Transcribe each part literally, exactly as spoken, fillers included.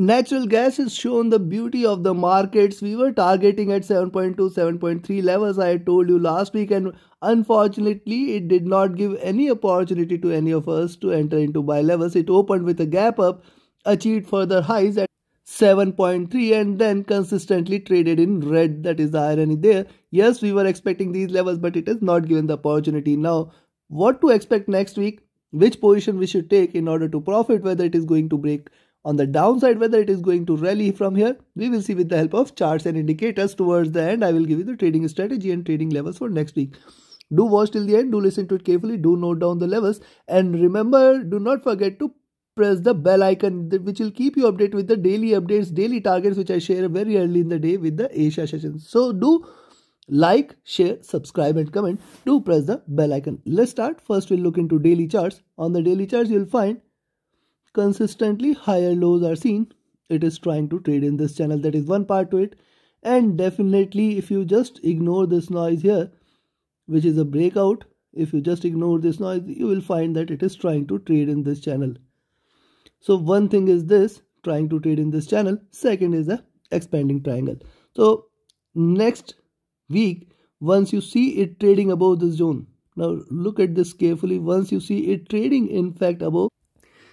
Natural gas has shown the beauty of the markets. We were targeting at seven point two, seven point three levels, I told you last week, and unfortunately it did not give any opportunity to any of us to enter into buy levels. It opened with a gap up, achieved further highs at seven point three and then consistently traded in red. That is the irony there. Yes, we were expecting these levels, but it is not given the opportunity. Now, what to expect next week? Which position we should take in order to profit, whether it is going to break on the downside, whether it is going to rally from here, we will see with the help of charts and indicators. Towards the end, I will give you the trading strategy and trading levels for next week. Do watch till the end, do listen to it carefully, do note down the levels, and remember, do not forget to press the bell icon, which will keep you updated with the daily updates, daily targets, which I share very early in the day with the Asia sessions. So do like, share, subscribe and comment. Do press the bell icon. Let's start. First, we'll look into daily charts. On the daily charts, you'll find consistently higher lows are seen. It is trying to trade in this channel. That is one part to it. And definitely, if you just ignore this noise here, which is a breakout, if you just ignore this noise, you will find that it is trying to trade in this channel. So one thing is this, trying to trade in this channel. Second is the expanding triangle. So next week, once you see it trading above this zone, now look at this carefully. Once you see it trading, in fact, above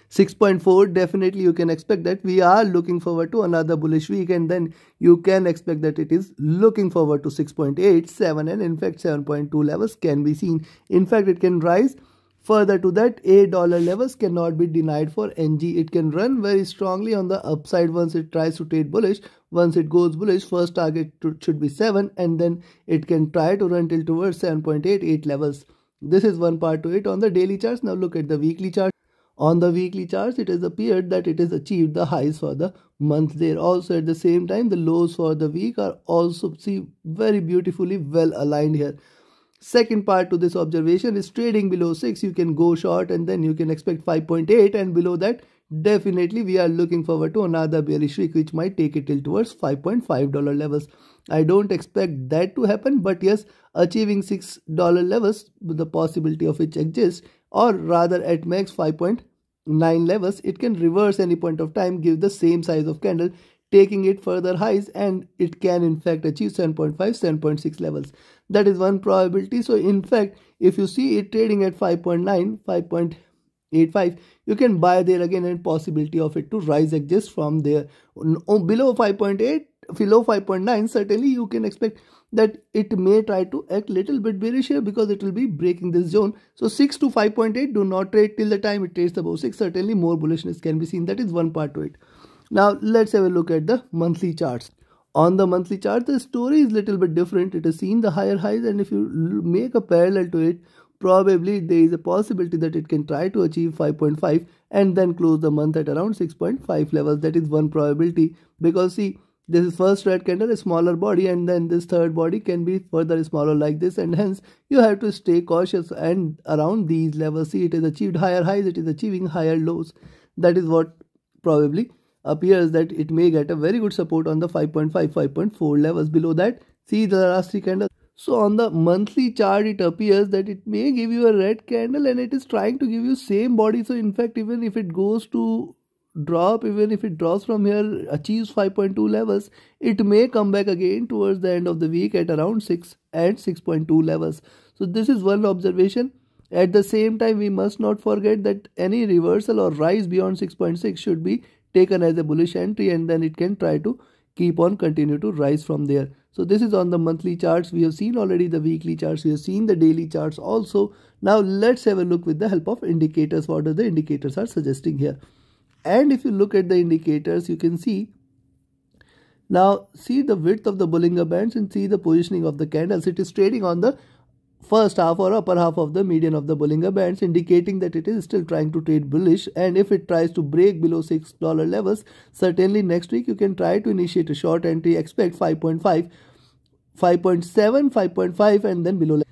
six point four, definitely you can expect that we are looking forward to another bullish week, and then you can expect that it is looking forward to six point eight, seven, and in fact seven point two levels can be seen. In fact, it can rise further to that. eight dollar levels cannot be denied for N G. It can run very strongly on the upside once it tries to trade bullish. Once it goes bullish, first target should be seven, and then it can try to run till towards seven point eight, eight levels. This is one part to it on the daily charts. Now look at the weekly chart. On the weekly charts, it has appeared that it has achieved the highs for the month there. Also, at the same time, the lows for the week are also, see, very beautifully well aligned here. Second part to this observation is trading below six. You can go short, and then you can expect five point eight, and below that, definitely we are looking forward to another bearish week, which might take it till towards five point five dollar levels. I don't expect that to happen, but yes, achieving six dollar levels, the possibility of which exists, or rather at max five point nine levels, it can reverse any point of time, give the same size of candle, taking it further highs, and it can in fact achieve seven point five, seven point six levels. That is one probability. So in fact, if you see it trading at five point nine, five point eight five, you can buy there again, and possibility of it to rise exists from there. Below five point eight, below five point nine, certainly you can expect that it may try to act little bit bearish here, because it will be breaking this zone. So six to five point eight, do not trade till the time it trades above six. Certainly more bullishness can be seen. That is one part to it. Now let's have a look at the monthly charts. On the monthly chart, the story is little bit different. It has seen the higher highs, and if you make a parallel to it, probably there is a possibility that it can try to achieve five point five and then close the month at around six point five levels. That is one probability, because see, this is first red candle, a smaller body, and then this third body can be further smaller like this, and hence you have to stay cautious and around these levels. See, it has achieved higher highs, it is achieving higher lows. That is what probably appears, that it may get a very good support on the five point five, five point four levels. Below that, see the last three candles. So on the monthly chart, it appears that it may give you a red candle, and it is trying to give you same body. So in fact, even if it goes to drop, even if it drops from here, achieves five point two levels, it may come back again towards the end of the week at around six and six point two levels. So this is one observation. At the same time, we must not forget that any reversal or rise beyond six point six should be taken as a bullish entry, and then it can try to keep on continue to rise from there. So this is on the monthly charts. We have seen already the weekly charts, we have seen the daily charts also. Now let's have a look with the help of indicators. What are the indicators are suggesting here? And if you look at the indicators, you can see, now see the width of the Bollinger Bands and see the positioning of the candles. It is trading on the first half or upper half of the median of the Bollinger Bands, indicating that it is still trying to trade bullish, and if it tries to break below six dollar levels, certainly next week you can try to initiate a short entry, expect five point five, five point seven, five point five and then below.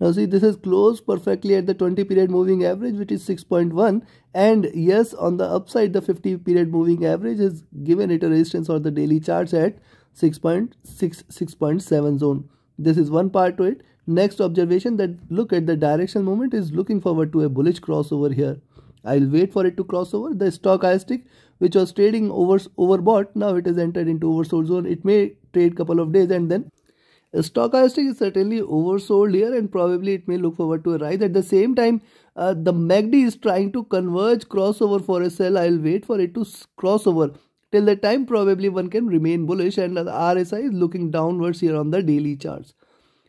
Now see, this is close perfectly at the twenty period moving average, which is six point one, and yes, on the upside, the fifty period moving average has given it a resistance on the daily charts at six point six, six point seven zone. This is one part to it. Next observation, that look at the directional movement is looking forward to a bullish crossover here. I'll wait for it to cross over. The stochastic which was trading over overbought. Now it is entered into oversold zone. It may trade couple of days and then stochastic is certainly oversold here, and probably it may look forward to a rise. At the same time, uh, the M A C D is trying to converge crossover for a sell. I'll wait for it to cross over. Till that time, probably one can remain bullish, and the R S I is looking downwards here on the daily charts.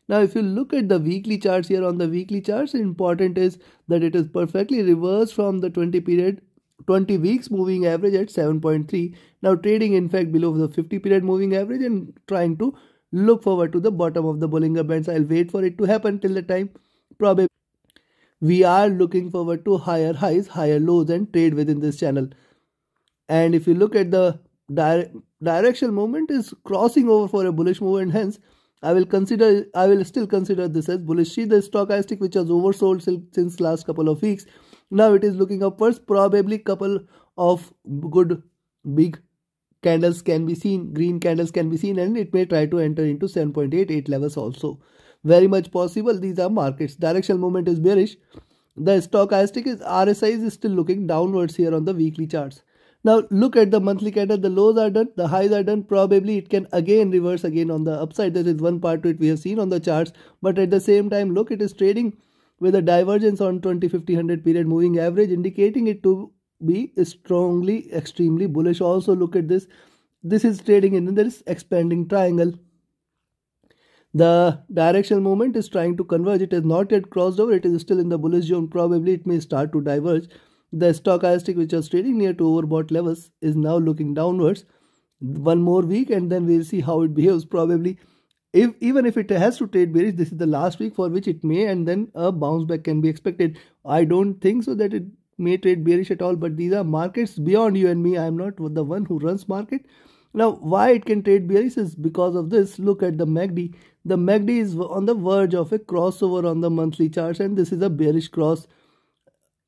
Now, if you look at the weekly charts here on the weekly charts, important is that it is perfectly reversed from the twenty period, twenty weeks moving average at seven point three. Now, trading in fact below the fifty period moving average and trying to look forward to the bottom of the Bollinger Bands. I'll wait for it to happen. Till the time, probably we are looking forward to higher highs, higher lows, and trade within this channel. And if you look at the dire directional movement is crossing over for a bullish move, and hence I will consider I will still consider this as bullish. See the stochastic, which was oversold since last couple of weeks. Now it is looking upwards. Probably couple of good big candles can be seen, green candles can be seen, and it may try to enter into seven point eight eight levels also. Very much possible. These are markets. Directional movement is bearish. The stochastic is R S I is still looking downwards here on the weekly charts. Now look at the monthly candle. The lows are done, the highs are done. Probably it can again reverse again on the upside. There is one part to it we have seen on the charts. But at the same time, look, it is trading with a divergence on twenty, fifty, one hundred period moving average, indicating it to be strongly, extremely bullish. Also look at this. This is trading in this expanding triangle. The directional movement is trying to converge. It has not yet crossed over. It is still in the bullish zone. Probably it may start to diverge. The stochastic, which was trading near to overbought levels, is now looking downwards. One more week and then we'll see how it behaves. Probably, if even if it has to trade bearish, this is the last week for which it may, and then a bounce back can be expected. I don't think so that it may trade bearish at all, but these are markets beyond you and me. I am not the one who runs market. Now, why it can trade bearish is because of this. Look at the M A C D. The M A C D is on the verge of a crossover on the monthly charts, and this is a bearish cross.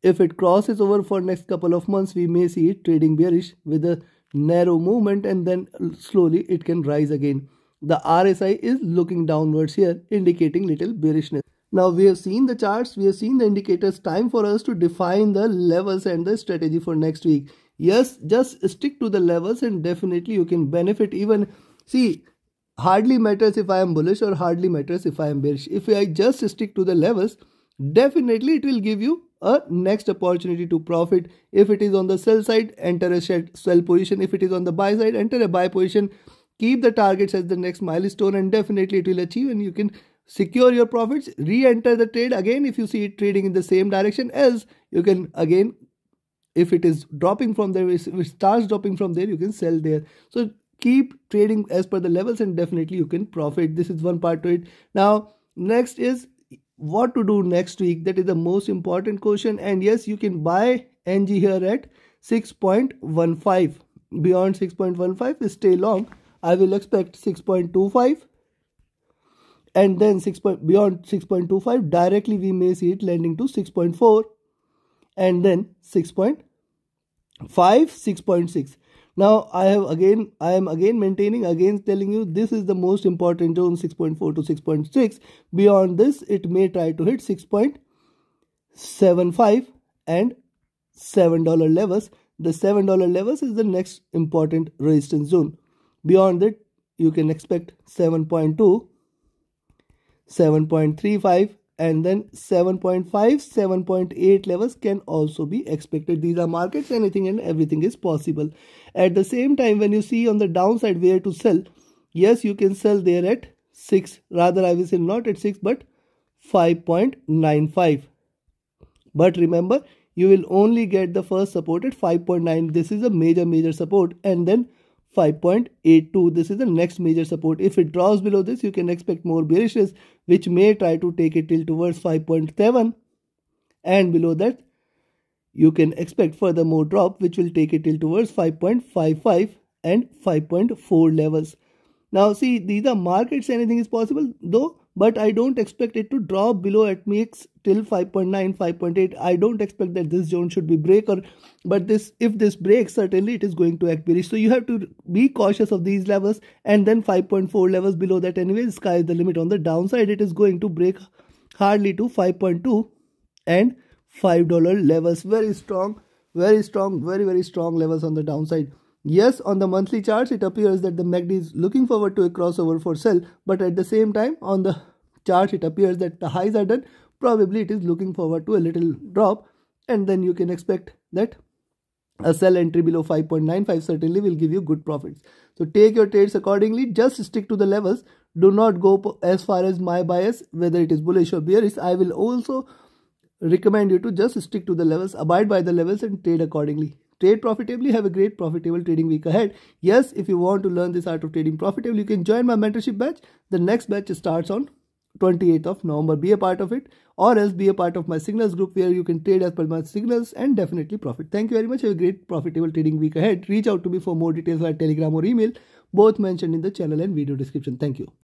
If it crosses over for next couple of months, we may see it trading bearish with a narrow movement, and then slowly it can rise again. The R S I is looking downwards here, indicating little bearishness. Now we have seen the charts, we have seen the indicators. Time for us to define the levels and the strategy for next week. Yes, just stick to the levels and definitely you can benefit. Even see, hardly matters if I am bullish or hardly matters if I am bearish. If I just stick to the levels, definitely it will give you a next opportunity to profit. If it is on the sell side, enter a sell position. If it is on the buy side, enter a buy position. Keep the targets as the next milestone, and definitely it will achieve and you can secure your profits. Re-enter the trade again if you see it trading in the same direction. As you can again, if it is dropping from there, if it starts dropping from there, you can sell there. So keep trading as per the levels and definitely you can profit. This is one part to it. Now next is what to do next week. That is the most important question. And yes, you can buy N G here at six point one five. Beyond six point one five, stay long. I will expect six point two five, and then six point beyond six point two five directly we may see it landing to six point four, and then six point five, six point six. Now I have again, I am again maintaining, again telling you this is the most important zone, six point four to six point six. Beyond this, it may try to hit six point seven five and seven dollar levels. The seven dollar levels is the next important resistance zone. Beyond that, you can expect seven point two, seven point three five, and then seven point five, seven point eight levels can also be expected. These are markets, anything and everything is possible. At the same time, when you see on the downside where to sell, yes, you can sell there at six. Rather, I will say not at six, but five point nine five. But remember, you will only get the first support at five point nine. This is a major, major support. And then five point eight two, this is the next major support. If it draws below this, you can expect more bearishness, which may try to take it till towards five point seven, and below that you can expect further more drop, which will take it till towards five point five five and five point four levels. Now see, these are markets, anything is possible though, but I don't expect it to drop below at mix till five point nine, five point eight. I don't expect that this zone should be break or, but this, if this breaks, certainly it is going to act bearish. So you have to be cautious of these levels, and then five point four levels below that. Anyway, sky is the limit on the downside. It is going to break hardly to five point two and five dollar levels. Very strong, very strong, very, very strong levels on the downside. Yes, on the monthly charts, it appears that the M A C D is looking forward to a crossover for sell, but at the same time, on the chart, it appears that the highs are done. Probably it is looking forward to a little drop, and then you can expect that a sell entry below five point nine five certainly will give you good profits. So take your trades accordingly. Just stick to the levels. Do not go as far as my bias, whether it is bullish or bearish. I will also recommend you to just stick to the levels, abide by the levels and trade accordingly. Trade profitably. Have a great profitable trading week ahead. Yes, if you want to learn this art of trading profitably, you can join my mentorship batch. The next batch starts on twenty-eighth of November. Be a part of it, or else be a part of my signals group where you can trade as per my signals and definitely profit. Thank you very much. Have a great profitable trading week ahead. Reach out to me for more details via Telegram or email, both mentioned in the channel and video description. Thank you.